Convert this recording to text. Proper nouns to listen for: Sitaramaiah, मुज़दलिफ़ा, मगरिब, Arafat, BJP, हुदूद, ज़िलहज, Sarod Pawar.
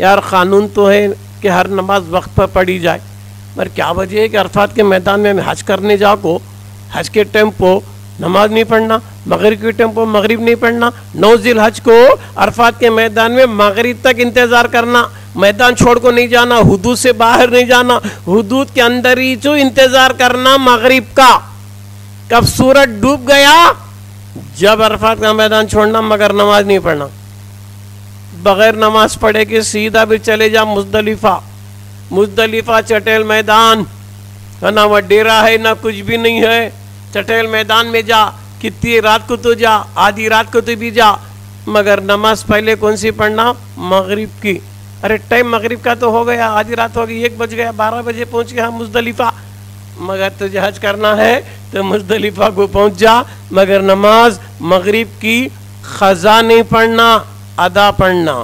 यार क़ानून तो है कि हर नमाज वक्त पर पढ़ी जाए, पर क्या वजह है कि अरफात के मैदान में हज करने जाओ को हज के टाइम को नमाज नहीं पढ़ना, मगरिब के टाइम को मगरिब नहीं पढ़ना, 9 ज़िलहज को अरफात के मैदान में मगरिब तक इंतज़ार करना, मैदान छोड़ को नहीं जाना, हुदूद से बाहर नहीं जाना, हुदूद के अंदर ही जो इंतज़ार करना मगरिब का, कब सूरज डूब गया जब अरफात का मैदान छोड़ना, मगर नमाज नहीं पढ़ना। बग़ैर नमाज पढ़े के सीधा भी चले जा मुज़दलिफ़ा, मुज़दलिफ़ा चटेल मैदान है ना, वह डेरा है ना कुछ भी नहीं है, चटेल मैदान में जा, कितनी रात को तो जा, आधी रात को तो भी जा, मगर नमाज पहले कौन सी पढ़ना, मगरिब की। अरे टाइम मगरिब का तो हो गया, आधी रात हो गई, 1 बज गया, 12 बजे पहुँच गया मुज़दलिफ़ा, मगर तुझे हज करना है तो मुज़दलिफ़ा को पहुँच जा, मगर नमाज मगरिब की ख़ज़ा नहीं पढ़ना, अदा पढ़ना।